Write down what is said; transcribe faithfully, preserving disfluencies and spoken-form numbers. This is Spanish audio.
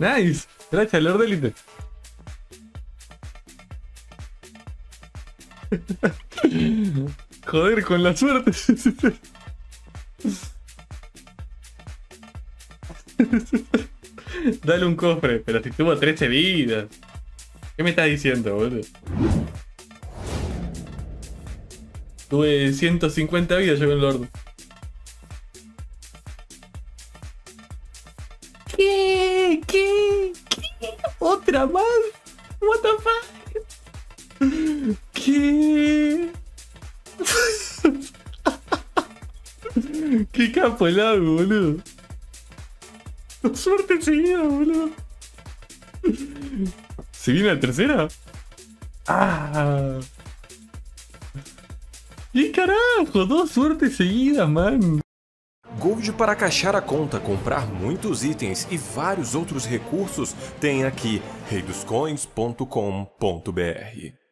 Nice. Gracias, Lord Elite. Joder, con la suerte. Dale un cofre. Pero si tuvo trece vidas. ¿Qué me estás diciendo, boludo? Tuve ciento cincuenta vidas yo con el Lord. ¿Qué? ¿Qué? ¿Qué? ¿Otra más? What the fuck? ¿Qué? Qué capo el lago, boludo. Suerte enseguida, boludo. ¿Se viene la tercera? ¡Ah! ¡Qué carajo! Dos suertes seguidas, mano! Gold para caixar a conta, comprar muitos itens e vários outros recursos tem aqui reidoscoins ponto com ponto br.